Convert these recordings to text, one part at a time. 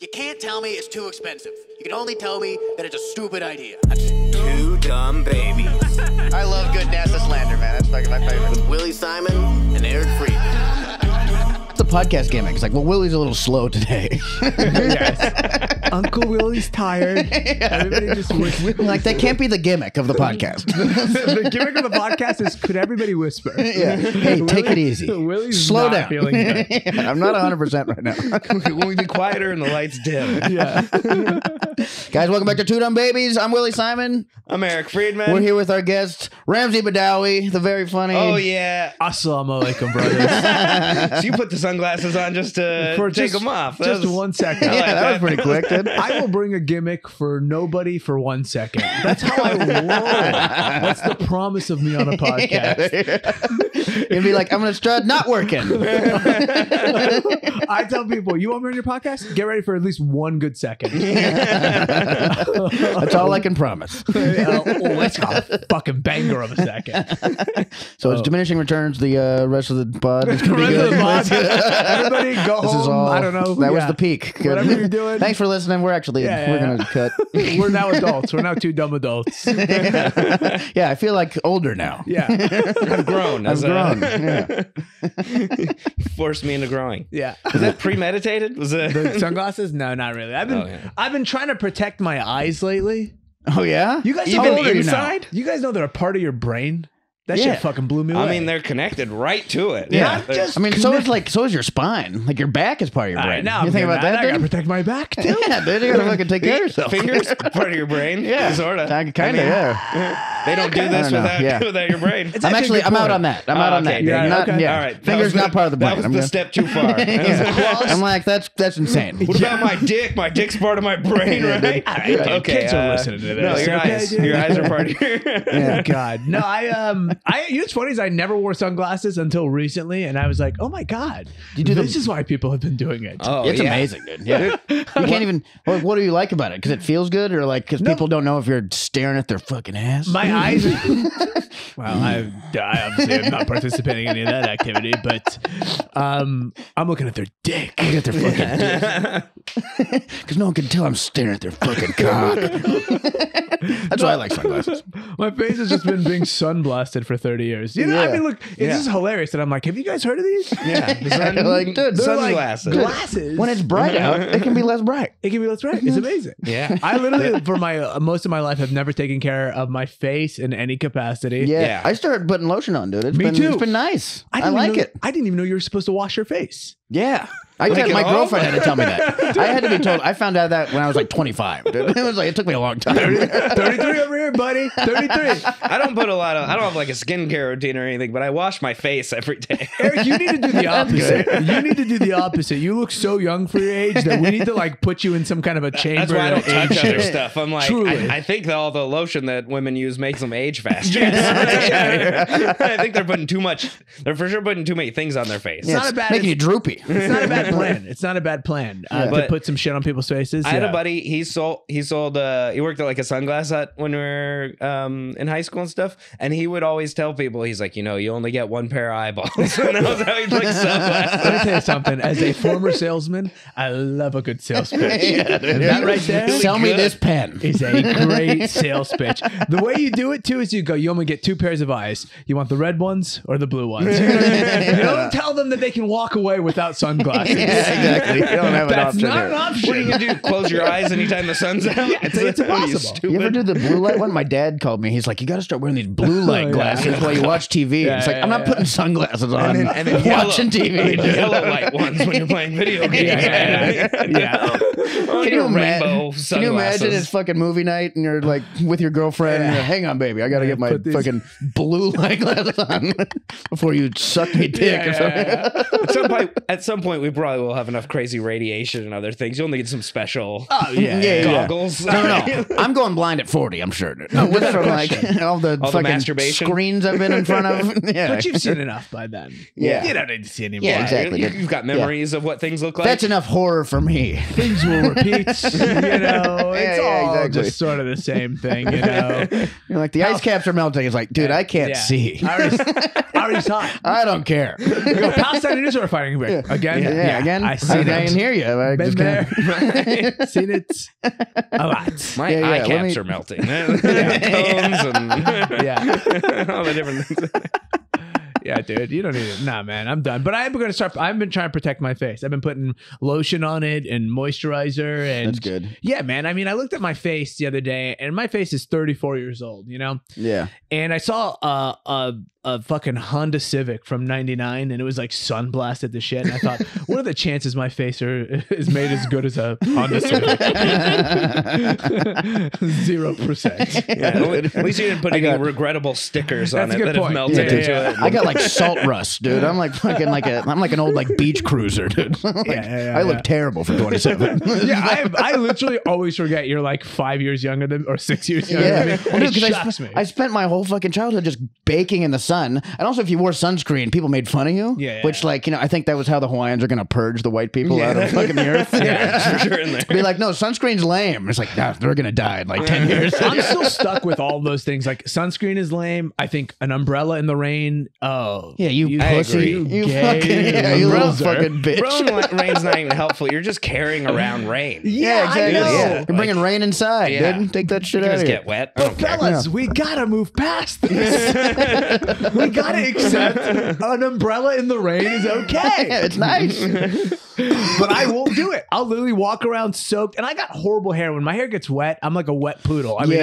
You can't tell me it's too expensive. You can only tell me that it's a stupid idea. Two Dumb Babies. I love good NASA slander, man. That's fucking my favorite. With Willie Simon and Eric Friedman. It's a podcast gimmick. It's like, well, Willie's a little slow today. Yes. Uncle Willie's tired. Yeah. Everybody just whispers. Like, that can't be the gimmick of the podcast. The gimmick of the podcast is, could everybody whisper? Yeah. Hey, Willie, take it easy. Willie's slow down. Feeling good. Yeah, I'm not 100% right now. We'll be quieter and the lights dim. Yeah. Guys, welcome back to Two Dumb Babies. I'm Willie Simon. I'm Eric Friedman. We're here with our guest, Ramsey Badawi, the very funny. Oh, yeah. Assalamu alaikum, brothers. So you put the sunglasses on just to take them off. Just 1 second. Yeah, like that was pretty quick, dude. I will bring a gimmick for nobody for 1 second. That's how I roll. That's the promise of me on a podcast. You'd be like, I'm going to start not working. I tell people, you want me on your podcast? Get ready for at least one good second. That's all I can promise. That's a fucking banger of a second. So it's diminishing returns. The rest of the pod is going to be good. Everybody go home. Is all, I don't know. That was the peak. Good. Whatever you're doing. Thanks for listening. We're actually we're going to cut. We're now adults. We're now two dumb adults. Yeah, I feel like older now. Yeah, I've grown. Yeah. Forced me into growing. Yeah. Was that premeditated? Was it the sunglasses? No, not really. I've been trying to protect my eyes lately. Oh yeah, you guys even inside. You guys know they're a part of your brain. That shit fucking blew me away. I mean, they're connected right to it. Yeah, yeah. Just I mean, so is your spine. Like your back is part of your brain. Now you think about that. I gotta protect my back too. Yeah, dude, you gotta fucking take care of yourself. Fingers part of your brain. Yeah, sorta. Kinda. Yeah. They don't do this without your brain. I'm out on that. I'm out on that. Yeah. All right. Fingers not part of the brain. That was the step too far. I'm like, that's insane. What about my dick? My dick's part of my brain, right? Okay. Kids are listening to this. No, your eyes are part of your. Yeah. God. No, you know what's funny is I never wore sunglasses until recently, and I was like, "Oh my god, this is why people have been doing it." Oh, it's amazing, dude. Yeah, you can't even. What do you like about it? Because it feels good, or like because people don't know if you're staring at their fucking ass. My eyes. Well, I obviously am not participating in any of that activity, but I'm looking at their dick. I'm looking at their fucking dick. Because no one can tell I'm staring at their fucking cock. That's why I like sunglasses. My face has just been being sunblasted for 30 years. You know, I mean, look, it's just hilarious that I'm like, have you guys heard of these? Yeah. Like, dude, sunglasses. Like glasses. When it's bright out, it can be less bright. It can be less bright. It's amazing. Yeah. I literally, for my most of my life, have never taken care of my face in any capacity. Yeah. I started putting lotion on, dude. Me too. It's been nice. I like it. I didn't even know you were supposed to wash your face. Yeah. My girlfriend had to tell me that. I had to be told. I found out that when I was like 25. It was like, it took me a long time. 33 over here, buddy. 33. I don't have like a skincare routine or anything, but I wash my face every day. Eric, you need to do the opposite. You need to do the opposite. You look so young for your age that we need to like put you in some kind of a chamber. That's why I don't touch other stuff. I'm like, I think that all the lotion that women use makes them age faster. I think they're putting too much. They're for sure putting too many things on their face. It's not a bad. Making you droopy. It's not a bad plan. It's not a bad plan to put some shit on people's faces. I had a buddy. He worked at like a sunglass hut when we were in high school and stuff. And he would always tell people, he's like, you know, you only get one pair of eyeballs. And I was always like, sunglasses. Let me tell you something. As a former salesman, I love a good sales pitch. That right there. Sell me this pen is a great sales pitch. The way you do it too is you go, you only get two pairs of eyes. You want the red ones or the blue ones? Don't tell them that they can walk away without sunglasses. Yeah, exactly. You don't have an option. That's not an option. What do you do? Close your eyes anytime the sun's out? Yeah, it's impossible. You ever do the blue light one? My dad called me. He's like, you got to start wearing these blue light glasses while you watch TV. Yeah, it's like, I'm not putting sunglasses on. And then watching TV. The yellow light ones when you're playing video games. Can you imagine it's fucking movie night and you're like with your girlfriend? And you're like, hang on, baby. I got to get my fucking blue light glasses on before you suck me dick or something. Yeah, yeah. At some point, we probably will have enough crazy radiation and other things. You'll need some special goggles. No. I'm going blind at 40, I'm sure. No, all the masturbation screens I've been in front of. Yeah. But you've seen enough by then. Yeah. You don't need to see anymore. Yeah, exactly. You've got memories of what things look like. That's enough horror for me. Things ritual repeats. It's all exactly just sort of the same thing, you know. You're like, the ice caps are melting. It's like, dude, I can't see. I already saw it. I don't care. You go, Palestine and Israel are fighting again. Yeah, again. I see it. I didn't hear you. I've seen it a lot. My eye caps are melting. Cones and all the different things. Yeah, dude, you don't need it. Nah, man, I'm done. But I am going to start. I've been trying to protect my face. I've been putting lotion on it and moisturizer. And that's good. Yeah, man. I mean, I looked at my face the other day, and my face is 34 years old, you know? Yeah. And I saw a fucking Honda Civic from '99, and it was like sun-blasted to shit. And I thought, what are the chances my face is made as good as a Honda Civic? 0%. Yeah, at least you didn't put any regrettable stickers on it that have melted into it. I got like salt rust, dude. I'm like fucking I'm like an old like beach cruiser, dude. Like, I look terrible for 27. Yeah, I literally always forget you're like 5 years younger than or 6 years younger than me. Well, it shocks me. I spent my whole fucking childhood just baking in the sun, and also if you wore sunscreen, people made fun of you. Yeah, which, like, you know, I think that was how the Hawaiians are gonna purge the white people out of fucking the earth. Yeah, for sure. In there. Be like, no, sunscreen's lame. It's like, nah, they're gonna die in like 10 years. I'm still stuck with all those things. Like, sunscreen is lame. I think an umbrella in the rain. Oh, yeah, you pussy, you little fucking bitch. Rain's not even helpful. You're just carrying around rain. Yeah, exactly. Yeah. You're bringing rain inside, dude. Take that shit out of here. Get wet, but fellas, we gotta move past this. We gotta accept an umbrella in the rain is okay. It's nice. But I won't do it. I'll literally walk around soaked. And I got horrible hair. When my hair gets wet, I'm like a wet poodle. I mean,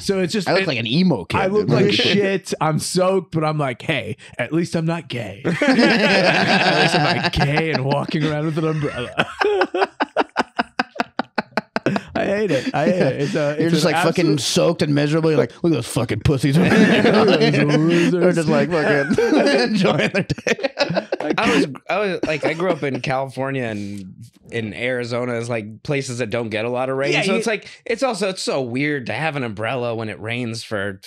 so it's just, I look like an emo kid. I look like shit. I'm soaked, but I'm like, hey, at least I'm not gay. At least I'm not gay and walking around with an umbrella. I hate it. You're just like fucking soaked and miserable. You're like, look at those fucking pussies. They're just like fucking enjoying their day. I was like, I grew up in California and in Arizona is like places that don't get a lot of rain. Yeah, so it's like, it's so weird to have an umbrella when it rains for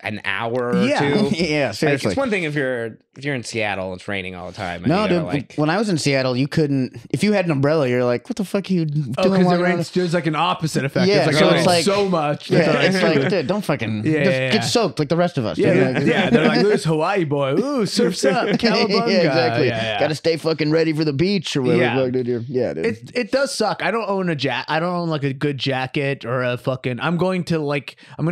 an hour or two. Yeah, seriously. Like, it's one thing if you're in Seattle, it's raining all the time. And no, dude, like, when I was in Seattle, you couldn't, if you had an umbrella, you're like, what the fuck are you doing? Oh, because it rains, there's like an opposite effect. Yeah, it's like, it's like so much. Yeah, it's like, dude, don't fucking get soaked like the rest of us. Yeah, they're like, there's Hawaii boy. Ooh, surf's up, Calabunga. Yeah, exactly. Gotta stay fucking ready for the beach or whatever. Yeah, dude. It does suck. I don't own a jacket. I don't own like a good jacket or a fucking, I'm going to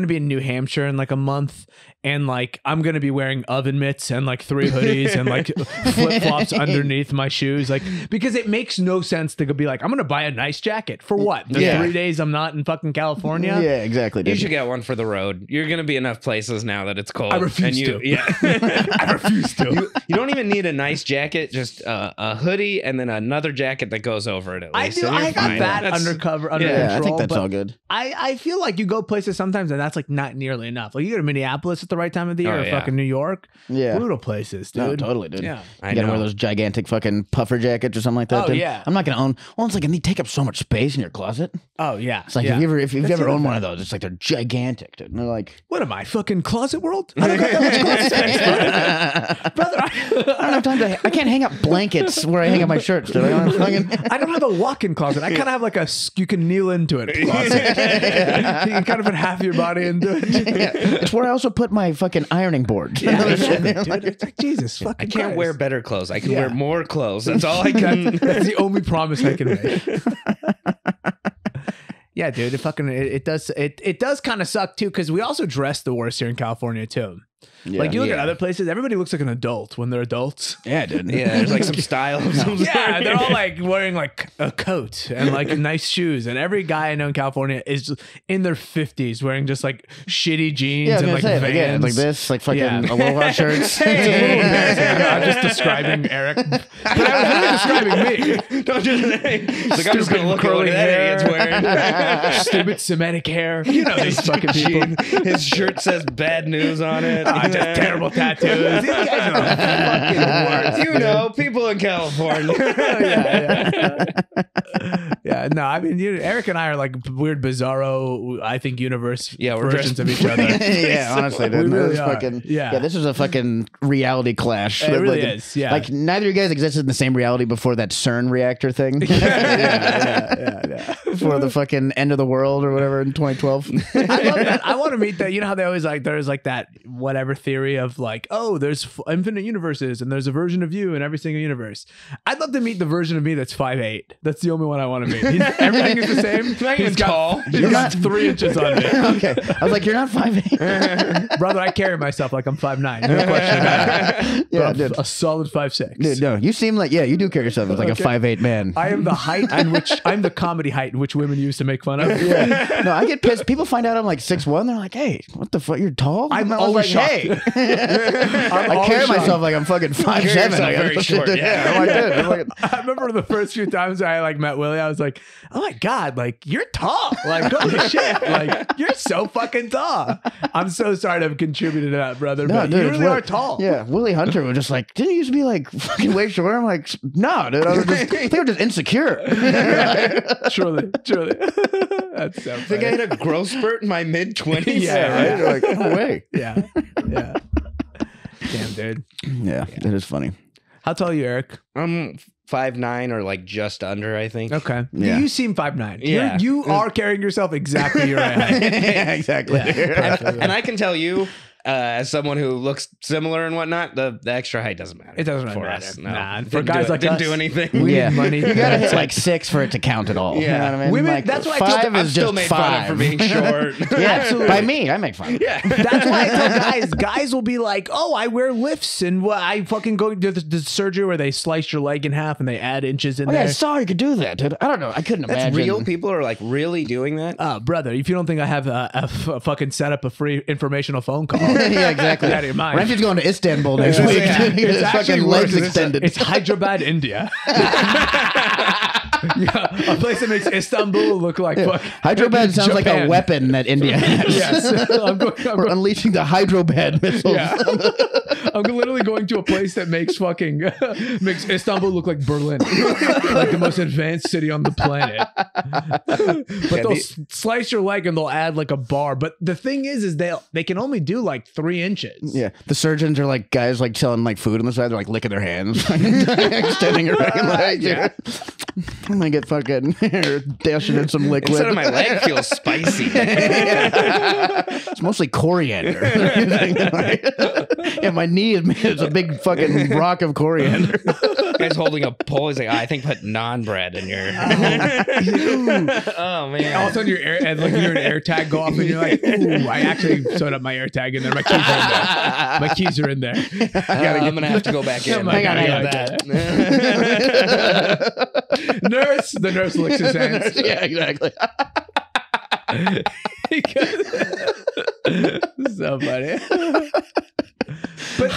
be in New Hampshire in like a month. And like, I'm going to be wearing oven mitts and like 3 hoodies and like flip flops underneath my shoes. Like, because it makes no sense to be like, I'm going to buy a nice jacket for what? The 3 days I'm not in fucking California. Yeah, exactly. You should get one for the road. You're going to be enough places now that it's cold. I refuse to. Yeah. I refuse to. You don't even need a nice jacket, just a hoodie and then another jacket that goes over it. At least. I got that under control. I think that's all good. I feel like you go places sometimes and that's like not nearly enough. Like you go to Minneapolis at the right time of the year, or fucking New York, brutal places, dude. No, totally, dude. Yeah, you gotta wear those gigantic fucking puffer jackets or something like that. Oh, dude. Yeah, I'm not gonna own. Well, it's like they take up so much space in your closet. Oh yeah, it's like if you've ever owned one of those, it's like they're gigantic, dude. And they're like, what am I, fucking Closet World? I don't got that much closet space, brother. I don't have time to. I can't hang up blankets where I hang up my shirts, dude. I don't have a walk-in closet. I kind of have like a you can kneel into it closet. You can kind of put half your body into it. It's where I also put my fucking ironing board. Yeah, dude. It's like, Jesus fucking Christ. I can't wear better clothes. I can wear more clothes. That's all I can. That's the only promise I can make. Yeah, dude. It does kind of suck too, because we also dress the worst here in California too. Yeah. Like you look at other places, everybody looks like an adult when they're adults. Yeah, dude. Yeah, there's like some style. Yeah, they're all like wearing like a coat and like nice shoes, and every guy I know in California is in their 50s wearing just like shitty jeans and like Vans, like this, like fucking Aloha shirts. I'm just describing Eric, but I was really describing me. Don't just like I'm just gonna look curly hair. Stupid Semitic hair. You know these fucking people. His shirt says bad news on it. just terrible tattoos. These guys are fucking words. You know, people in California. Yeah, no, I mean, Eric and I are like weird, bizarro, I think, universe versions of each other. Yeah, honestly, dude. Really fucking, yeah, this was a fucking reality clash. It really is, yeah. Like, neither of you guys existed in the same reality before that CERN reactor thing. Before the fucking end of the world or whatever in 2012. I love that. I want to meet that. You know how they always like, there's like that whatever theory of like, oh, there's infinite universes and there's a version of you in every single universe. I'd love to meet the version of me that's 5'8". That's the only one I want to meet. Everything is the same. He's tall. He's got 3 inches on me. Okay. I was like, you're not 5'8". Brother, I carry myself like I'm 5'9". No question about it. Yeah, dude. A solid 5'6". Dude, no, you seem like, yeah, you do carry yourself as like a 5'8" man. I am the height in which, I'm the comedy height in which women used to make fun of. Yeah. No, I get pissed. People find out I'm like 6'1". They're like, hey, what the fuck? You're tall? I'm always like, hey. I carry myself like I'm fucking 5'7". Like, very short. Yeah. Like, dude, I remember the first few times I like met Willie, I was like, oh my God, like you're tall. Like, holy shit. Like, you're so fucking tall. I'm so sorry to have contributed to that, brother. No, but dude, you really are tall. Yeah. Willie Hunter was just like, didn't you used to be like fucking way shorter? I'm like, no, dude. They were just insecure. Truly, truly. That's so funny. I think I had a growth spurt in my mid-20s. Yeah, right? Like, no way. Yeah, yeah. Damn, dude. Yeah, that is funny. How tall are you, Eric? I'm 5'9" or like just under, I think. Okay. Yeah. You seem 5'9". Yeah. You are carrying yourself exactly your height. Yeah, exactly. Yeah. And I can tell you, as someone who looks similar and whatnot, the extra height doesn't matter. It doesn't for us. No. Nah, for guys like us, didn't do anything. We need money. You gotta hit like 6 for it to count at all. Yeah, you know what I mean? Women. Like, that's why I still made fun of for being short. Yeah, absolutely. By me, I make fun. Yeah, that's why I tell guys. Guys will be like, "Oh, I wear lifts and I fucking go do the surgery where they slice your leg in half and they add inches in there." Yeah, I saw you could do that, dude. I don't know. I couldn't imagine. Real people are like really doing that. Brother, if you don't think I have a fucking set up a free informational phone call. Yeah, exactly. Out of your mind. Ramsey's going to Istanbul next week. Yeah. It's actually fucking legs extended. It's Hyderabad, India. Yeah, a place that makes Istanbul look like fuck. Hyderabad sounds Japan. Like a weapon that India has. Yes. We're unleashing the Hyderabad missiles. Yeah. I'm literally going to a place that makes fucking makes Istanbul look like Berlin. Like the most advanced city on the planet. But they'll slice your leg and they'll add like a bar. But the thing is they can only do like 3 inches. Yeah. The surgeons are like guys like selling like food on the side. They're like licking their hands. Extending your leg. Yeah. I'm gonna get fucking dashing in some liquid. Instead of my leg feels spicy. It's mostly coriander. Yeah, my knee is a big fucking rock of coriander. Guy's holding a pole. He's like, I think put naan bread in your. Oh man! All of a sudden, you're an air tag go off, and you're like, ooh, I actually sewed up my air tag in there. My keys are in there. My keys are in there. I'm gonna have to go back in. Hang on that. Nurse, the nurse licks his hands. Yeah, exactly. So funny. But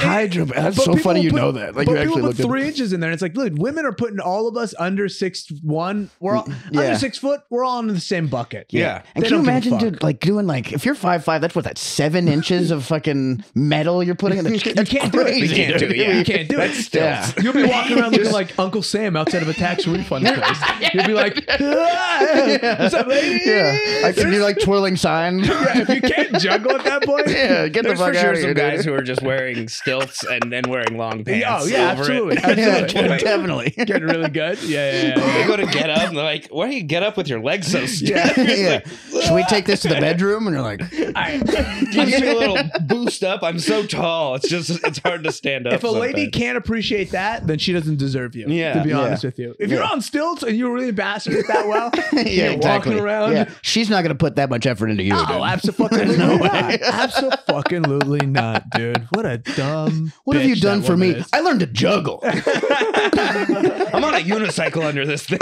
that's so funny you know that. Like you actually look 3 inches in there and it's like, look, women are putting all of us under 6'1". We're all under 6 foot. We're all in the same bucket. Yeah. And can you imagine dude like doing like if you're 5'5", that's what that 7 inches of fucking metal you're putting in the you can't do it. You can't do it. You can't do it. Still. You'll be walking around looking like Uncle Sam outside of a tax refund place. You'll be like, what's up, lady? Yeah. I can do like twirling signs. Yeah, if you can't juggle at that point. Yeah, get the fuck out of here. There's for sure some guys who are just wearing stilts and then wearing long pants. Oh yeah, absolutely. Absolutely. Definitely. Getting really good. Yeah. They go to get up and they're like, why do you get up with your legs so stiff? Yeah. Like, should we take this to the bedroom? And you're like, gives you a little boost up. I'm so tall. It's hard to stand up. If a lady can't appreciate that, then she doesn't deserve you. Yeah. To be honest with you. If you're on stilts and you're really ambassador it that well, you're walking around. Yeah. She's not gonna put that much effort into you. Oh, absolutely not. Absolutely not, dude. What a dumb. What have you done for me? I learned to juggle. I'm on a unicycle under this thing.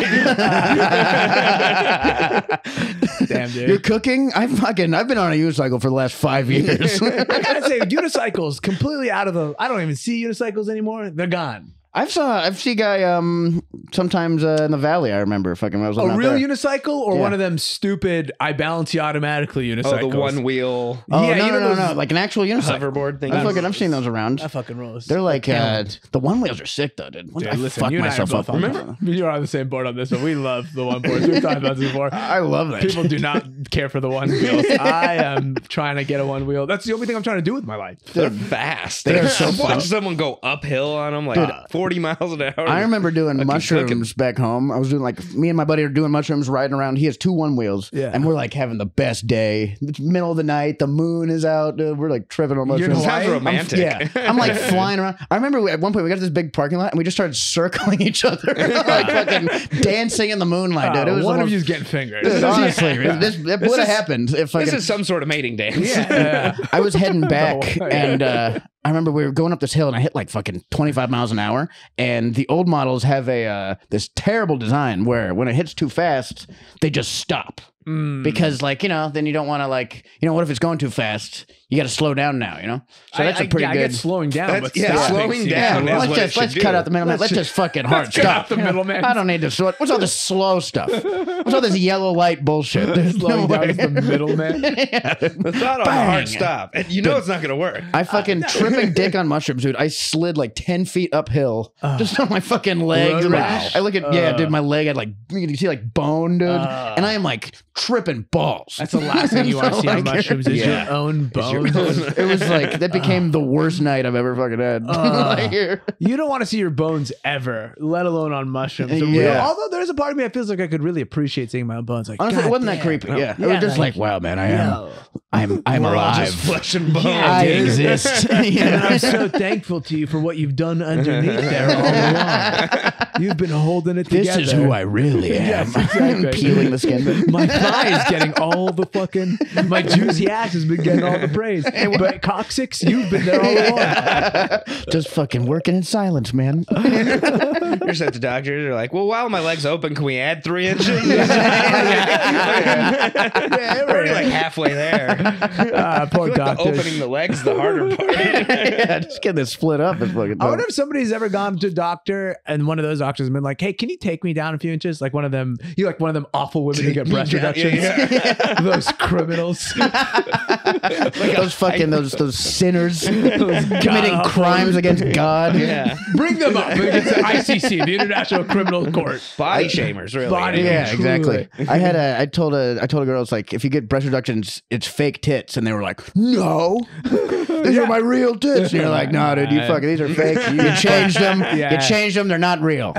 Damn, dude. You're cooking? I've been on a unicycle for the last 5 years. I gotta say, unicycles completely out of I don't even see unicycles anymore. They're gone. I've seen a guy sometimes in the valley. I remember fucking when I was living out there. A real unicycle or one of them stupid I balance you automatically unicycles? Oh, the one wheel. Oh yeah, no, like an actual unicycle hoverboard thing. I've seen those around. That fucking rules. They're like the one wheels are sick though, dude. Dude, listen, fuck myself up. Remember, you're on the same board on this one. We love the one boards. We've talked about this before. I love that. People do not care for the one wheels. I am trying to get a one wheel. That's the only thing I'm trying to do with my life. They're fast. They're so fast. Watch someone go uphill on them like 40 miles an hour. I remember doing mushrooms back home. I was doing like, me and my buddy are doing mushrooms, riding around. He has 2 one-wheels. Yeah. And we're like having the best day. It's middle of the night. The moon is out. Dude. We're like tripping on mushrooms. Sounds romantic. I'm like flying around. I remember at one point we got to this big parking lot and we just started circling each other. Like fucking dancing in the moonlight, dude. It was one of you's getting fingered. Dude, honestly, that would have happened. This is some sort of mating dance. Yeah. I was heading back and... I remember we were going up this hill and I hit like fucking 25 miles an hour. And the old models have a this terrible design where when it hits too fast, they just stop. Mm. Because like, you know, then you don't want to like, you know, what if it's going too fast? You got to slow down now, you know? So that's a pretty good... I get slowing down, but slowing down. Let's cut out the middleman. Let's just fucking hard stop. The middleman. I don't need to... What's all this slow stuff? What's all this yellow light bullshit? There's slowing down is the middleman. That's not a hard stop. And you know it's not going to work. I fucking tripping dick on mushrooms, dude. I slid like 10 feet uphill just on my fucking legs. Wow. I look at... Yeah, dude, my leg had like... You see like bone, dude? And I am like... tripping balls. That's the last thing you want to see on mushrooms is your own bones. It was like, that became the worst night I've ever fucking had. You don't want to see your bones ever, let alone on mushrooms. Although there's a part of me that feels like I could really appreciate seeing my own bones. Like, honestly, it wasn't that creepy. Yeah. It was just like, wow, man, I'm alive. Just flesh and bone. I exist. And I'm so thankful to you for what you've done underneath there all along. You've been holding it together. This is who I really am. Yes, exactly. I'm peeling the skin. My thigh is getting all the fucking... My juicy ass has been getting all the praise. But coccyx, you've been there all along. Just fucking working in silence, man. You're sent to doctors. They're like, well, while my leg's open, can we add 3 inches? We're already like halfway there. Poor doctors. The opening the legs, the harder part. Just getting this split up. Is fucking I wonder if somebody's ever gone to a doctor and one of those doctors have been like, hey, can you take me down a few inches? Like one of them, you like one of them awful women who get breast reductions. Those criminals. Those fucking, those sinners. Those committing crimes against God. Yeah. Bring them up against the ICC, the International Criminal Court. Body shamers, really. Yeah, exactly. I told a girl, it's like, if you get breast reductions, it's fake tits. And they were like, no, these are my real tits. And you're like, no, dude, you fucking, these are fake. You changed them. You changed them. They're not real.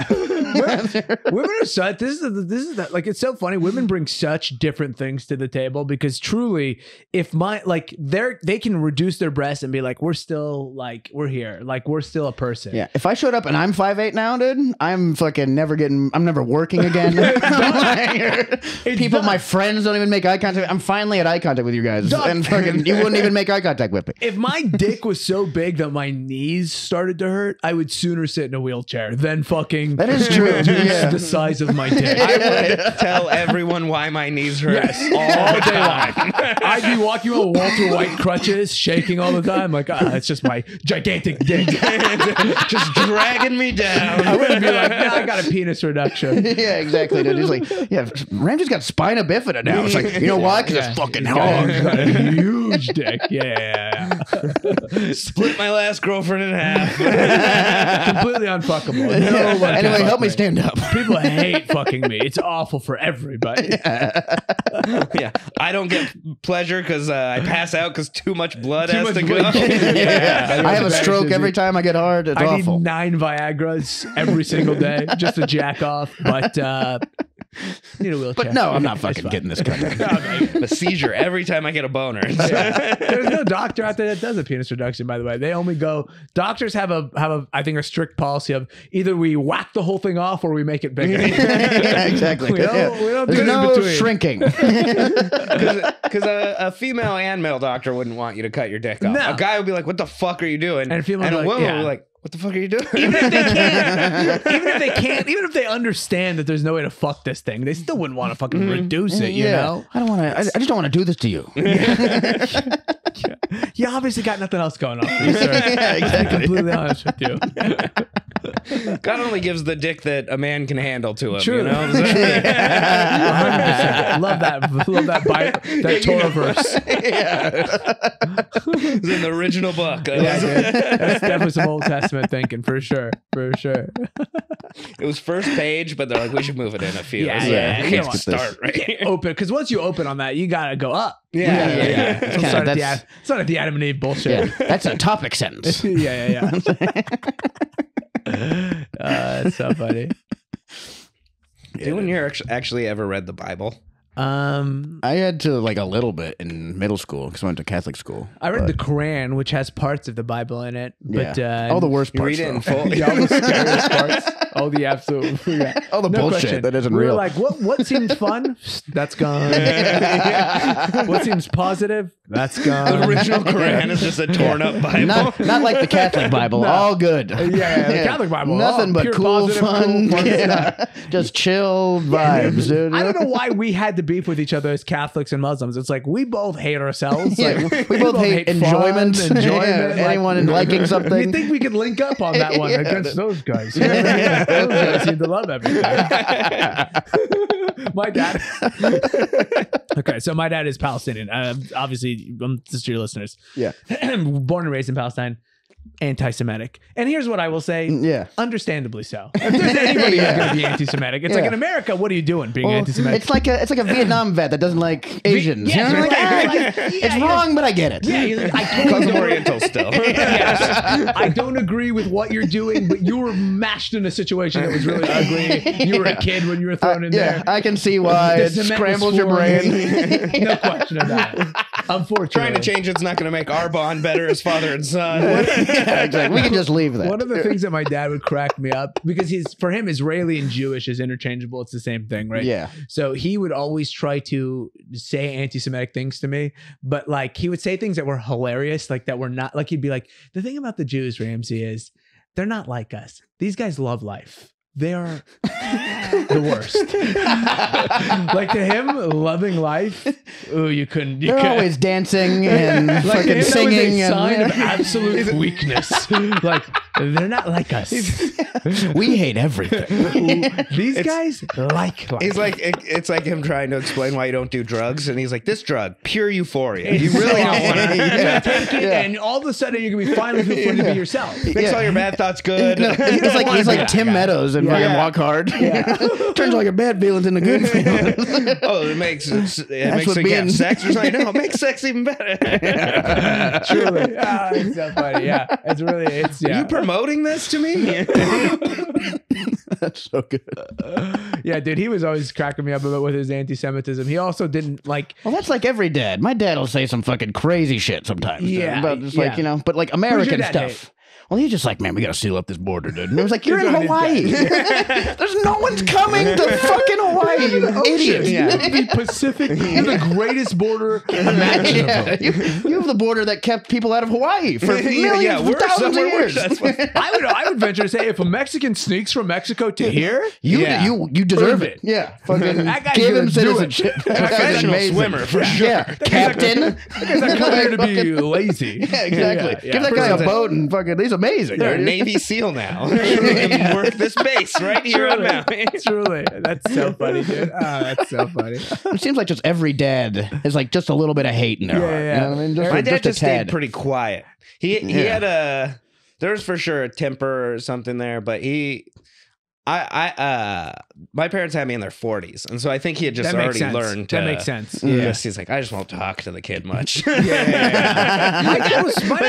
Women are such... This is like, it's so funny. Women bring such different things to the table because truly, if my like they can reduce their breasts and be like, we're still like, we're here, like we're still a person. Yeah. If I showed up and I'm 5'8" now, dude, I'm fucking never getting... I'm never working again. My friends don't even make eye contact. I'm finally at eye contact with you guys, and fucking you wouldn't even make eye contact with me. If my dick was so big that my knees started to hurt, I would sooner sit in a wheelchair than fucking... That is true. The size of my dick. I would tell everyone why my knees hurt all day long. I'd be walking on Walter White crutches, shaking all the time. Like, it's just my gigantic dick just dragging me down. I wouldn't be like, no, I got a penis reduction. Yeah, exactly, dude. He's like, yeah, Ramsey's got spina bifida now. It's like, you know why? Because it's fucking hard. He's got a huge dick. Yeah. Split my last girlfriend in half. Completely unfuckable. No one anyway, help me stand up. People hate fucking me. It's awful for everybody. Yeah. I don't get pleasure because I pass out because too much blood has to go. Yeah. I have a stroke every time I get hard. It's awful. I need 9 Viagras every single day just to jack off. But need a wheelchair. But no, I'm not fucking getting this kind of... A seizure every time I get a boner. There's no doctor out there that does a penis reduction, by the way. They only go... Doctors have a I think a strict policy of either we whack the whole thing off or we make it bigger. Exactly. We don't do no shrinking. Because a female and male doctor wouldn't want you to cut your dick off. No. A guy would be like, what the fuck are you doing? And a woman would be like, what the fuck are you doing? Even if they can't, even if they understand that there's no way to fuck this thing, they still wouldn't want to fucking reduce it, you know? I don't want to, I just don't want to do this to you. You obviously got nothing else going on for you, sir. Yeah, exactly. I'm completely honest with you. God only gives the dick that a man can handle to him. True. You know? So, yeah. 100%. Love that bite, that Torah verse. Yeah. It's in the original book. Yeah, that's definitely some Old Testament thinking, for sure. For sure. It was first page, but they're like, we should move it in a few. Yeah, so yeah. You can't start right here. Open, because once you open on that, you gotta go up. Yeah, yeah, yeah. It's not at the Adam and Eve bullshit. Yeah. That's a topic sentence. Yeah, yeah, yeah. That's so funny. Anyone here actually ever read the Bible? I had to like a little bit in middle school because I went to Catholic school. I read the Quran, which has parts of the Bible in it, but all the worst parts. Read it in full. Yeah, all the scariest parts. All the absolute. Yeah. All the bullshit that isn't real. Like what seems fun? That's gone. What seems positive? That's gone. The original Quran is just a torn up Bible. Not like the Catholic Bible. No. All good. Yeah, the Catholic Bible. Nothing but cool, positive, fun. Cool, yeah. Just chill vibes, dude. I don't know why we had to beef with each other as Catholics and Muslims. It's like we both hate ourselves. Yeah. Like, we both hate enjoyment. Enjoyment. Yeah. Anyone liking something. You think we could link up on that one against those guys? Yeah. Those guys seem to love everything. My dad. Okay, so my dad is Palestinian. Obviously, just to your listeners. Yeah. Born and raised in Palestine. Anti-Semitic. And here's what I will say. Yeah. Understandably so. If there's anybody who's going to be anti-Semitic, it's like in America, what are you doing being anti-Semitic? It's like a Vietnam vet that doesn't like Asians. Yeah, you know? It's wrong, but I get it. Yeah, like, I Oriental still. Yeah, I don't agree with what you're doing, but you were mashed in a situation that was really ugly. You were a kid when you were thrown in there. I can see why. It scrambles your brain. No question about it. Unfortunately. Trying to change it's not going to make our bond better as father and son. Yeah, exactly. We can just leave that. One of the things that my dad would crack me up, because for him, Israeli and Jewish is interchangeable. It's the same thing, right? Yeah. So he would always try to say anti-Semitic things to me, but like he would say things that were hilarious, like that were not, like he'd be like, the thing about the Jews, Ramsey, is they're not like us. These guys love life. They are the worst. Like to him, loving life. Ooh, you couldn't. Always dancing and fucking singing. That was a sign of absolute weakness. Like they're not like us. We hate everything. These guys like life. He's like, it's like him trying to explain why you don't do drugs, and he's like, this drug, pure euphoria. You really don't want to take it, and all of a sudden you're gonna be finally free to be yourself. Makes all your bad thoughts good. No, he's like Tim Meadows and. Yeah. Walk hard. Yeah. Turns all your bad feelings into good feelings. Oh, it makes sex or something. No, it makes sex even better. Yeah. Truly. Oh, it's so funny. Yeah. It's really, it's, yeah. Are you promoting this to me? That's so good. Yeah, dude, he was always cracking me up about with his anti-Semitism. He also didn't like. Well, that's like every dad. My dad will say some fucking crazy shit sometimes. Yeah. About just like, you know, but like American stuff. Hate? Well, he's just like, man, we got to seal up this border, dude. And it was like, you're in Hawaii. There's no one's coming to fucking Hawaii, you idiot. Yeah. The Pacific, you're the greatest border imaginable. Yeah. You have the border that kept people out of Hawaii for millions, thousands of years. I would venture to say if a Mexican sneaks from Mexico to here, you deserve it. Yeah. Fucking give him citizenship. Professional swimmer, for sure. Yeah. Captain. That guy's not here to be lazy. Yeah, exactly. Give that guy a boat and fucking... He's amazing. They're a Navy SEAL now. Work this base right here on Maui. Truly. That's so funny, dude. Oh, that's so funny. It seems like just every dad is like just a little bit of hate in their heart. Yeah. You know what I mean? Just, my dad just stayed pretty quiet. He had a... There's for sure a temper or something there, but he... my parents had me in their 40s, and so I think he had just already learned to... That makes sense. Yeah. He's like, I just won't talk to the kid much. I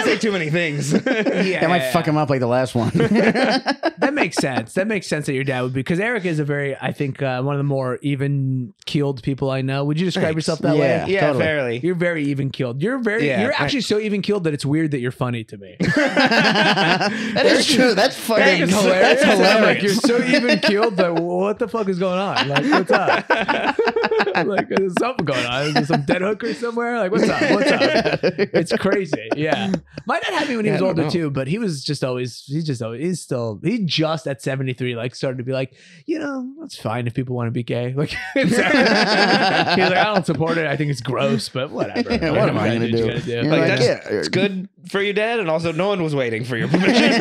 say too many things. Yeah, I might fuck him up like the last one. That makes sense. That makes sense that your dad would be... Because Eric is a very, I think, one of the more even-keeled people I know. Would you describe yourself that way? Yeah, totally. Fairly. You're very even-keeled. You're actually so even-keeled that it's weird that you're funny to me. That is true. That's fucking hilarious. That's hilarious. You're so even-keeled that... what the fuck is going on? Like, what's up? Like, there's something going on. Is there some dead hooker somewhere? Like, what's up? What's up? It's crazy. Yeah. My dad had me when he was older too, but he was just always, he's still, he just at 73, like started to be like, you know, that's fine if people want to be gay. Like, he's like, I don't support it. I think it's gross, but whatever. Yeah, like, what am I going to do? Like, that's, it's good for your dad. And also no one was waiting for your permission.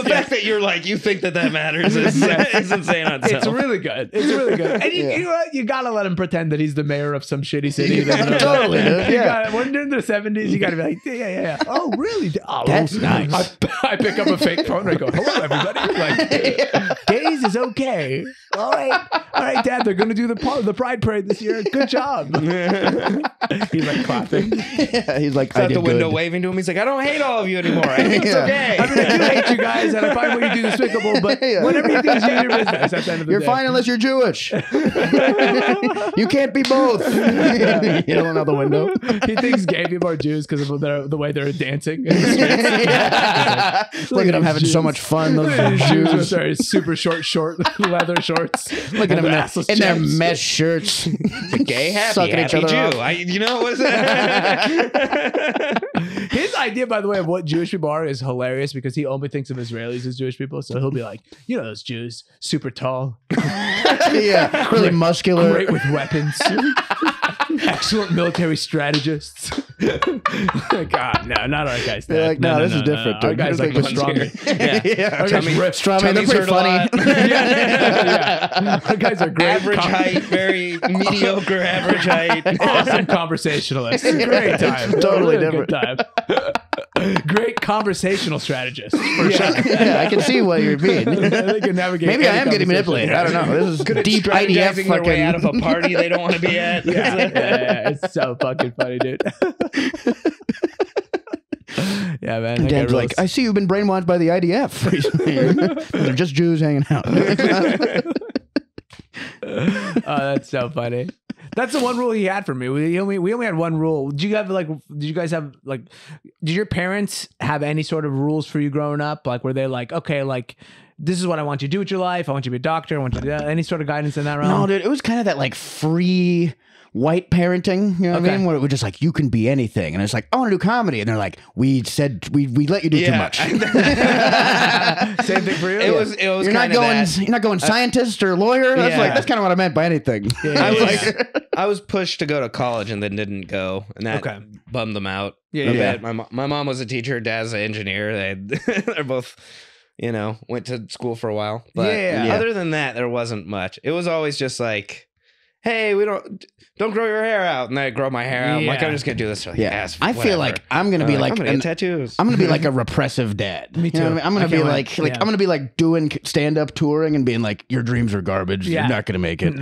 The fact that you're like, you think that that matters is insane on itself. It's really good. It's really good. And you know what? You got to let him pretend that he's the mayor of some shitty city. Totally. Yeah. When you're in their 70s, you got to be like, yeah, yeah, yeah. Oh, really? Oh, that's nice. I pick up a fake phone and I go, hello, everybody. Like, gays is okay. All right. All right, Dad, they're going to do the Pride Parade this year. Good job. He's like clapping. Yeah, he's like, he's out the window waving to him. He's like, I don't hate all of you anymore. I think it's okay. I mean, I do hate you guys, and I find what you do despicable, but whatever you do is your business at the end of the day. You're fine unless you're Jewish. You can't be both. You know, out the window. He thinks gay people are Jews because of the way they're dancing. Yeah. Look at him having so much fun. Those Jews. Sorry, super short leather shorts. Look at them in their mesh shirts. The gay happy Jew. You know, what's that? His idea, by the way, of what Jewish people are is hilarious because he only thinks of Israelis as Jewish people. So he'll be like, you know, those Jews, super tall. Yeah, really muscular. Great with weapons. Excellent military strategists. God, no, not our guys. They're like, no, this is different. Our guys like pastrami. Yeah, pastrami. They're pretty funny. Yeah, our guys are great. Average height, very mediocre average height. Awesome conversationalists. Great time. Totally different time. Great conversational strategist. Yeah, I can see what you're being. Maybe I am getting manipulated. I don't know. This is deep IDF fucking way out of a party they don't want to be at. Yeah, it's so fucking funny, dude. Yeah, man. Dad's like, I see you've been brainwashed by the IDF recently. They're just Jews hanging out. Oh, that's so funny. That's the one rule he had for me. We only had one rule. Did your parents have any sort of rules for you growing up? Like, were they like, okay, like, this is what I want you to do with your life. I want you to be a doctor. I want you to do that. Any sort of guidance in that realm? No, dude. It was kind of that like free white parenting, you know what I mean? Where it was just like, you can be anything. And it's like, I want to do comedy. And they're like, we said, we let you do too much. Same thing for you. It was you're not going, you're not going scientist or lawyer. That's like, that's kind of what I meant by anything. Yeah. I was pushed to go to college and then didn't go. And that bummed them out. Yeah. My mom was a teacher. Dad's an engineer. They're both, you know, went to school for a while. But other than that, there wasn't much. It was always just like, hey, we don't grow your hair out. And I grow my hair out. I'm like, I'm just going to do this. Like, ass, I feel like I'm going to be like, I'm going to get tattoos. I'm going to be like a repressive dad. Me too. You know what I mean? I'm going to be like I'm going to be like doing stand up touring and being like, your dreams are garbage. Yeah. You're not going to make it.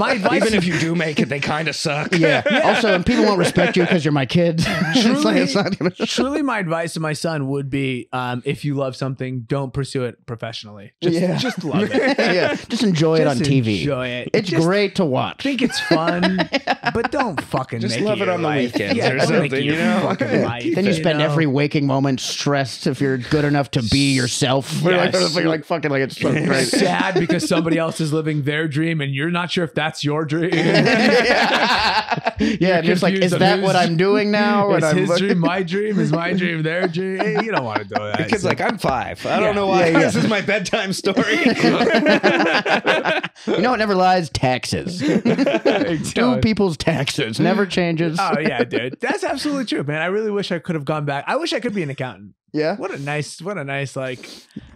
My advice, even if you do make it, they kind of suck. Yeah. Also, and people won't respect you because you're my kid. Truly, my advice to my son would be, if you love something, don't pursue it professionally. Just love it. Just enjoy it on TV. Enjoy it. It's just great to watch. Think it's fun, but don't fucking just make love it on the weekends or something. You know, then you spend every waking moment stressed if you're good enough to be yourself. You're like fucking like it's so crazy. Sad because somebody else is living their dream and you're not sure if that's your dream. And just like, is that what I'm doing now? Is his dream my dream? Is my dream their dream? You don't want to do that. The kid's like, I'm 5. I don't know why this is my bedtime story. You know, it never lies. Taxes. Do people's taxes. Never changes. Oh yeah, dude. That's absolutely true, man. I really wish I could have gone back. I wish I could be an accountant. Yeah. What a nice like,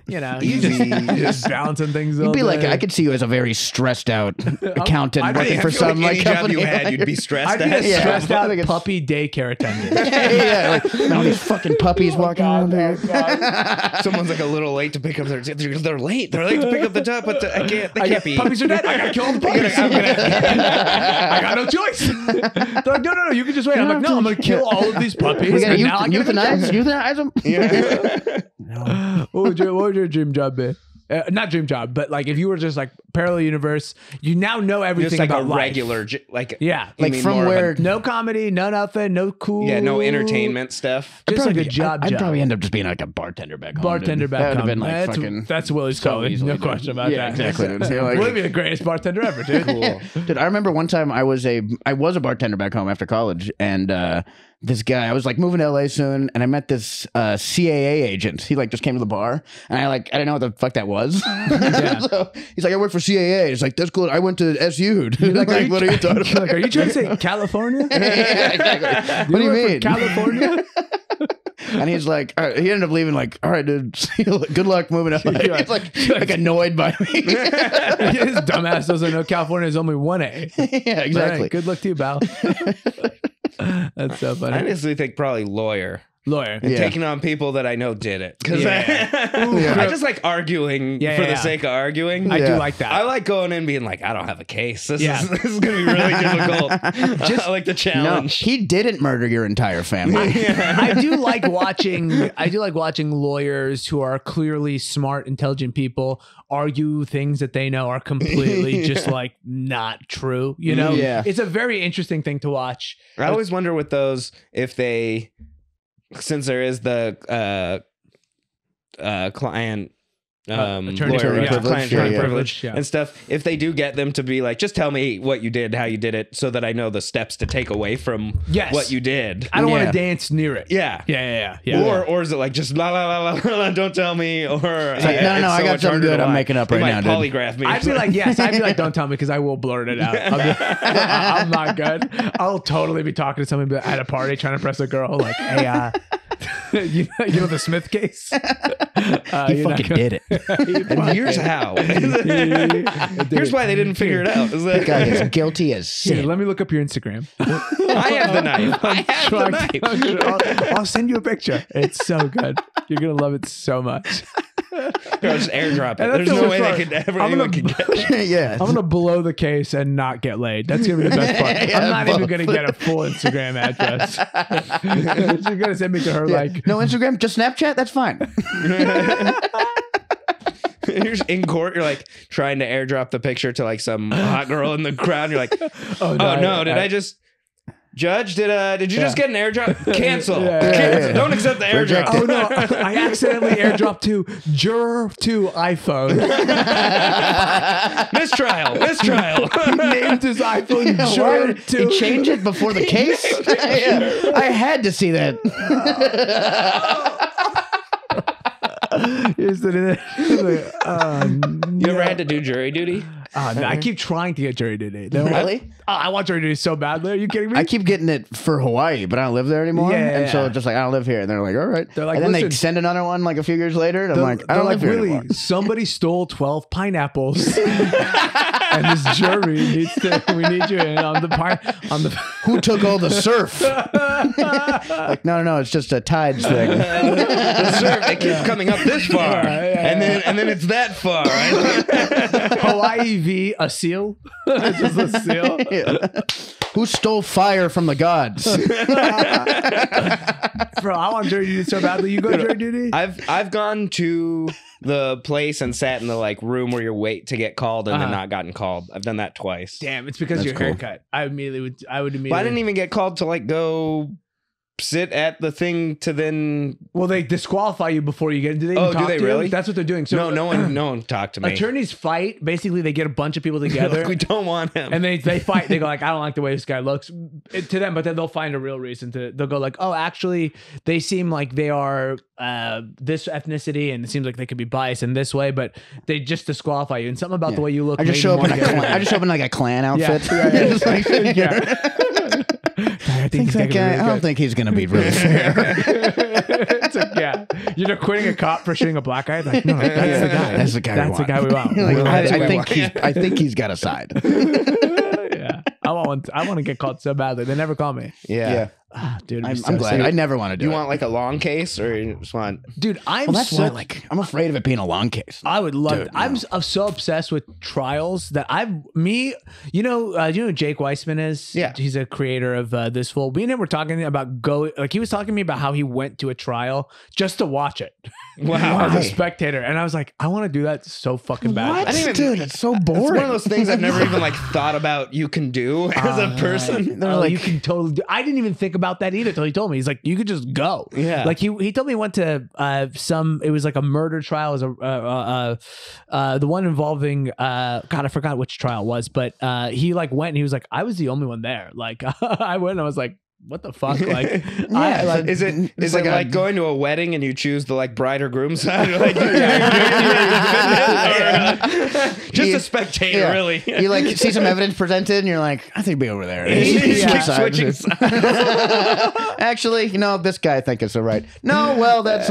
you know, you just balancing things. You'd be like, I could see you as a very stressed out accountant working for some like company. You had, you'd be stressed out. Stressed out puppy daycare attendant. Like, all these fucking puppies walking around there. Someone's like a little late to pick up their. They're late. They're late to pick up the top, but I can't. They can't be. Puppies are dead. I gotta kill all the puppies. I got no choice. They're like, no, you can just wait. I'm like, no, I'm gonna kill all of these puppies. We gotta euthanize them. Yeah. What would your dream job be? Not dream job, but like if you were just like parallel universe, you now know everything just like about a life. Regular, like yeah, like from where no comedy, no nothing, no cool, yeah, no entertainment stuff. Just probably like a job. I'd probably end up just being like a bartender back home. Bartender back home. That would have been like fucking. That's Willie's calling. No question about that. Yeah, exactly. Willie be the greatest bartender ever, dude. Cool. Dude, I remember one time I was a bartender back home after college, and this guy, I was like moving to LA soon, and I met this CAA agent. He like just came to the bar, and I didn't know what the fuck that was. Yeah. So he's like, I work for CAA. It's like, that's cool. I went to SU. Like, what are you talking about? Like, are you trying to say California? Yeah, exactly. What do you mean? California? And he's like, all right, he ended up leaving. Like, all right, dude, good luck moving to LA. He's like annoyed by me. His dumbass doesn't know California is only 1A. Yeah, exactly. Right, good luck to you, pal. That's so funny. I honestly think probably lawyer and yeah. Taking on people that I know did it, because yeah. I just like arguing for the sake of arguing. I do like that. I like going in being like, I don't have a case. This is gonna be really difficult. Just like the challenge. No, he didn't murder your entire family. Yeah. I do like watching lawyers who are clearly smart, intelligent people argue things that they know are completely just like not true. You know, it's a very interesting thing to watch. I always wonder with those if they. Since there is the client attorney privilege and stuff, if they do get them to be like, just tell me what you did, how you did it, so that I know the steps to take away from what you did. I don't want to dance near it. Yeah. Or is it like just la la la la la? Don't tell me. Or it's like, no, I got something good I'm making up right now. Polygraph me. I'd be like, yes. I'd be like, don't tell me because I will blurt it out. I'm not good. I'll totally be talking to somebody at a party trying to impress a girl. Like, hey, you know the Smith case. He fucking did it. And here's how. Here's why they didn't figure it out. That guy is guilty as shit. Let me look up your Instagram. I have the knife. I'll send you a picture. It's so good. You're gonna love it so much. Just airdrop it. There's no way they could ever catch it. I'm gonna blow the case and not get laid. That's gonna be the best part. I'm not even gonna get a full Instagram address. She's gonna send me to her like, no Instagram, just Snapchat. That's fine. You're in court. You're like trying to airdrop the picture to like some hot girl in the crowd. You're like, oh no, did I just? Judge, did you just get an airdrop? Cancel. Cancel. Don't accept the airdrop. Oh no, I accidentally airdropped to juror to iPhone. Mistrial. He named his iPhone juror to. He changed it before the case. I had to see that. You ever had to do jury duty? No, I keep trying to get jury duty. Really? I want jury duty so badly. Are you kidding me? I keep getting it for Hawaii, but I don't live there anymore. And so it's just like, I don't live here. And they're like, all right. They're like, and then they send another one like a few years later. And I'm like, I don't live here anymore. Somebody stole 12 pineapples. And this jury needs to. We need you in on the part. On the who took all the surf? Like no, it's just a tides thing. The surf it keeps coming up this far, and then it's that far. Right? Hawaii v a seal. It's just a seal. Yeah. Who stole fire from the gods? Bro, I want jury duty so badly. You go to jury duty? I've gone to the place and sat in the like room where you wait to get called and then not gotten called. I've done that twice. Damn, it's because your haircut. I would immediately. But I didn't even get called to like go sit at the thing to then. Well, they disqualify you before you get. Do they? Do they really? That's what they're doing. So no one talked to me. Attorneys fight. Basically, they get a bunch of people together. Like, we don't want him, and they fight. They go like, I don't like the way this guy looks to them, but then they'll find a real reason to. They'll go like, oh, actually, they seem like they are this ethnicity, and it seems like they could be biased in this way, but they just disqualify you. And something about the way you look. I just show up in like a Klan outfit. Yeah. I don't think he's gonna be really fair. It's like, you're quitting a cop for shooting a black guy. Like, no, that's the guy. That's the guy. That's the guy we want. Like, I think he's got a side. I want to get called so badly. They never call me. Yeah. Dude, I'm glad. I never want to do it. You want like a long case, or you just want? Dude, I'm afraid of it being a long case. I would love it. I'm so obsessed with trials that you know who Jake Weissman is? Yeah, he's a creator of This Fool. Me and him were talking about he was talking to me about how he went to a trial just to watch it. Wow. As a spectator, and I was like, I want to do that so fucking bad. Dude, it's so boring. It's one of those things I've never even like thought about. You can do as a person. They're like, you can totally do. I didn't even think about that either until he told me. He's like, you could just go. Yeah. Like he told me he went to it was like a murder trial, as the one involving God, I forgot which trial it was, but he like went and he was like, I was the only one there. Like I went and I was like, what the fuck? Like, yeah, is it like going to a wedding and you choose the like bride or groom side? Like, just a spectator, really. You like see some evidence presented and you're like, I think be over there. Switching sides. Actually, you know, this guy I think is all right. No, well, that's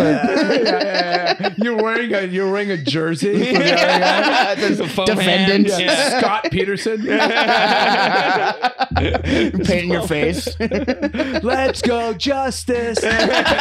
You're wearing a jersey. Defendant Scott Peterson. Paint in your face. Let's go, justice. I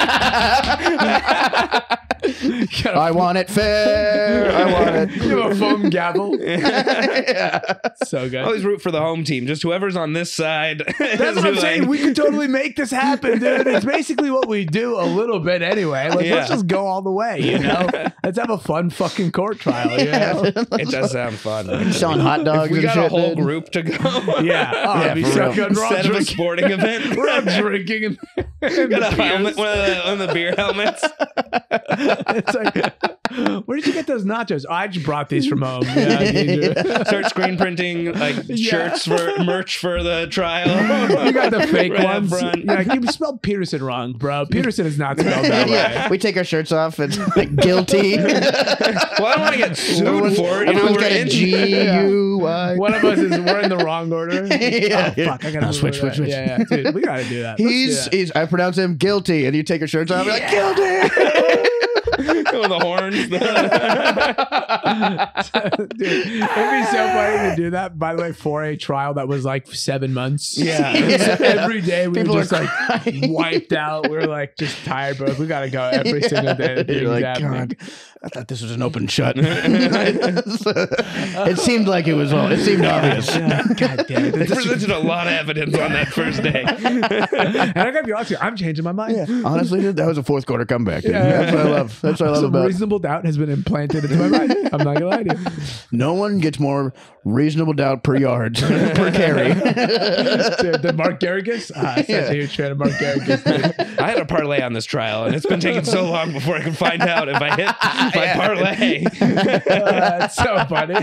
want it fair. I want it. You have a foam gavel. Yeah. So good. I always root for the home team. Just whoever's on this side. That's what I'm saying. We can totally make this happen, dude. It's basically what we do a little bit anyway. Like, let's just go all the way, you know? Let's have a fun fucking court trial, you know? It does sound fun. We're selling hot dogs. We got a whole group to go. Yeah. Oh, it'd be so good. Instead of a sporting event. We're out drinking. And got a helmet, one of the beer helmets. It's like, where did you get those nachos? Oh, I just brought these from home. Yeah, start screen printing like shirts for merch for the trial. You got the fake ones. Yeah, you spelled Peterson wrong, bro. Peterson is not spelled that way. We take our shirts off. It's like guilty. Well, I don't want to get sued for it. Everyone's got a G-U-I. One of us is we're in the wrong order. Yeah. Oh, fuck, I gotta switch. Yeah, yeah, dude, we gotta do that. He's. I pronounce him guilty, and you take your shirts off. You're like guilty. With the horns. Dude, it'd be so funny to do that, by the way, for a trial that was like 7 months. Yeah. Every day people were just like wiped out. We were like just tired, bro. We got to go every single day. You're like, God, I thought this was an open shut. It seemed like it was all, it seemed obvious. God damn it. They presented a lot of evidence on that first day. And I got to be honest with you, I'm changing my mind. Yeah. Honestly, dude, that was a fourth quarter comeback. Yeah. That's what I love. That's what I love about it. Reasonable doubt has been implanted into my mind. I'm not going to lie to you. No one gets more reasonable doubt per yard, per carry. Dude, the Mark Gericus? Such a huge fan of Mark Gericus. Dude. I had a parlay on this trial, and it's been taking so long before I can find out if I hit my parlay. That's so funny.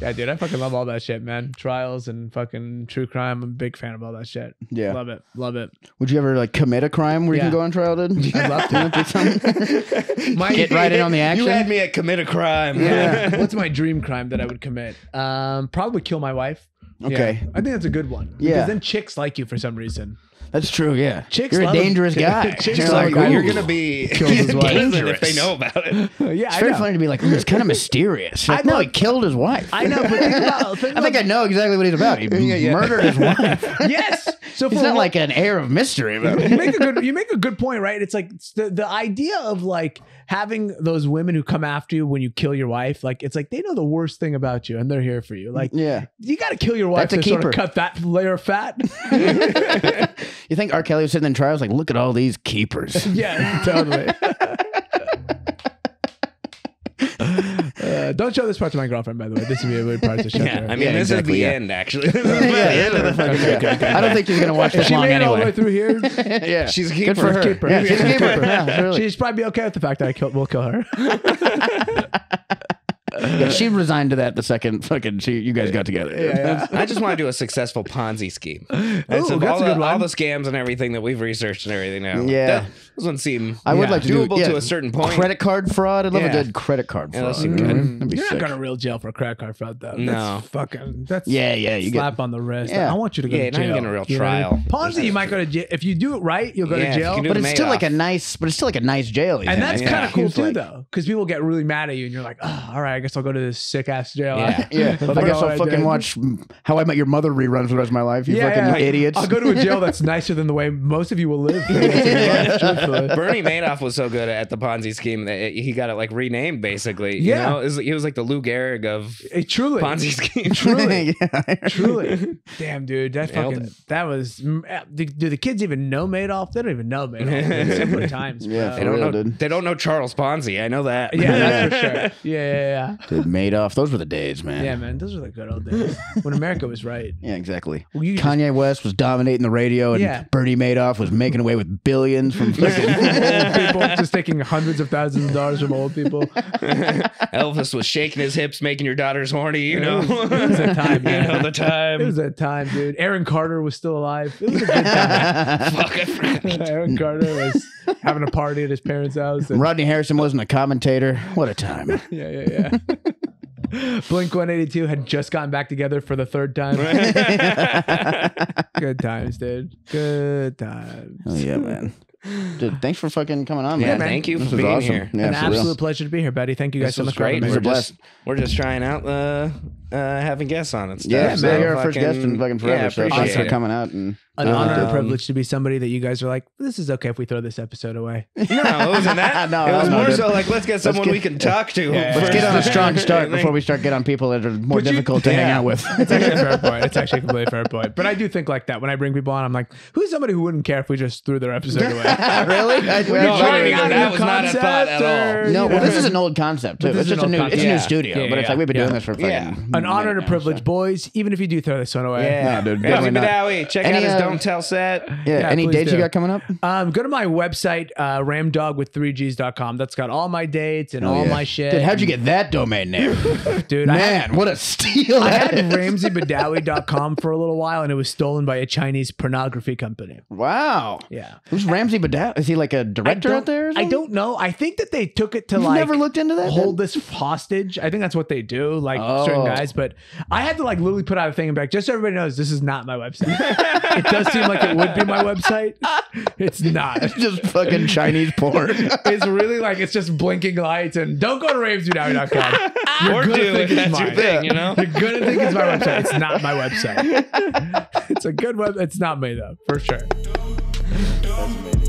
Yeah, dude, I fucking love all that shit, man. Trials and fucking true crime. I'm a big fan of all that shit. Yeah. Love it. Love it. Would you ever like commit a crime where you can go on trial, dude? Yeah. I'd love to. Get right in on the action. You had me at commit a crime. Yeah. What's my dream crime that I would commit? Probably kill my wife. Okay. Yeah. I think that's a good one. Yeah. Because then chicks like you for some reason. That's true, yeah. Chicks you're a dangerous guy. Chicks like, you're going to be dangerous if they know about it. Yeah, it's very funny to be like, it's kind of mysterious. Like, I know. No, he killed his wife. I know, but I think I know exactly what he's about. He murdered his wife. Yes. So it's not like an air of mystery about it. You make a good point, right? It's like the idea of like having those women who come after you when you kill your wife. Like, it's like they know the worst thing about you and they're here for you. Like, you got to kill your wife to sort of cut that layer of fat. You think R. Kelly was sitting in trials like, look at all these keepers. Yeah, totally. Don't show this part to my girlfriend, by the way. This would be a weird part to show her. I mean, this is the end, actually. This is the end of the fucking show. I don't think she's going to watch this long anyway. She made it all the way through here. Yeah. She's a keeper. Good for her. Keeper. Yeah, she's a keeper. Yeah, really. She's probably be okay with the fact that we'll kill her. Yeah, she resigned to that the second fucking you guys got together. Yeah. I just want to do a successful Ponzi scheme. All the scams and everything that we've researched and everything now. Yeah. Those ones seem I would like to doable to a certain point. Credit card fraud. I love a good credit card fraud. You're not going to real jail for credit card fraud, though. No. That's slap on the wrist. Yeah. I want you to go to jail. Yeah, not even a real trial. Ponzi, you might go to jail. If you do it right, you'll go to jail. But it's still like a nice jail. And that's kind of cool, too, though. Because people get really mad at you and you're like, oh, all right, I guess I'll go to this sick ass jail. Yeah, yeah. But I guess I'll fucking watch How I Met Your Mother reruns for the rest of my life. You fucking idiots. I'll go to a jail that's nicer than the way most of you will live. Bernie Madoff was so good at the Ponzi scheme that he got it like renamed basically. Yeah, you know? He was like the Lou Gehrig of truly Ponzi scheme. Truly, yeah. Truly. Damn, dude, that fucking that was. Do the kids even know Madoff? They don't even know Madoff. Simpler times. Bro. Yeah, they don't know Charles Ponzi. I know that. Yeah, that's for sure. Yeah. Dude, Madoff. Those were the days, man. Yeah, man. Those were the good old days when America was right. Yeah, exactly. Well, Kanye West was dominating the radio, and Bernie Madoff was making away with billions from old people, just taking hundreds of thousands of dollars from old people. Elvis was shaking his hips, making your daughters horny. You know, it was a time. Man. You know the time. It was a time, dude. Aaron Carter was still alive. It was a good time. Fuck, I forgot. Aaron Carter was having a party at his parents' house. And Rodney Harrison wasn't a commentator. What a time. Yeah. Blink 182 had just gotten back together for the third time. Good times, dude. Good times. Oh, yeah, man. Dude, thanks for fucking coming on, man. Thank you for being here. Yeah, an absolute pleasure to be here, buddy. Thank you guys so much. Great. We're just trying out having guests on and stuff. Yeah, man, you're our first guest in fucking forever. So thanks for coming out. And an honor and privilege to be somebody that you guys are like, this is okay if we throw this episode away. No, it wasn't that. No, it was more so like, let's get someone we can talk to. Let's get on a strong start before we start getting on people that are more difficult to hang out with. It's actually a fair point. It's actually a completely fair point. But I do think like that when I bring people on, I'm like, who's somebody who wouldn't care if we just threw their episode away? Really? That was not a thought at all. No, well, this is an old concept too. It's just a new studio, but it's like we've been doing this for fucking an honor and a privilege, boys. Even if you do throw this one away, dude. Ramsey Badawi, check out his Don't Tell set. Yeah. Any dates you got coming up? Go to my website, ramdogwith3gs.com. That's got all my dates and all my shit. Dude, how'd you get that domain name, dude? Man, what a steal! I had ramseybadawi.com for a little while, and it was stolen by a Chinese pornography company. Wow. Yeah. Who's Ramsey Badawi? Is he like a director out there? I don't know. I think that they took it to like never looked into that. Hold this hostage. I think that's what they do. Like certain guys, but I had to like literally put out a thing and be like, just so everybody knows, this is not my website. It does seem like it would be my website. It's not. It's just fucking Chinese porn. It's really like it's just blinking lights and don't go to ramseydow.com. You're gonna think it's mine. Thing, you know? You're gonna think it's my website. It's not my website. It's a good web. It's not made up for sure. That's amazing.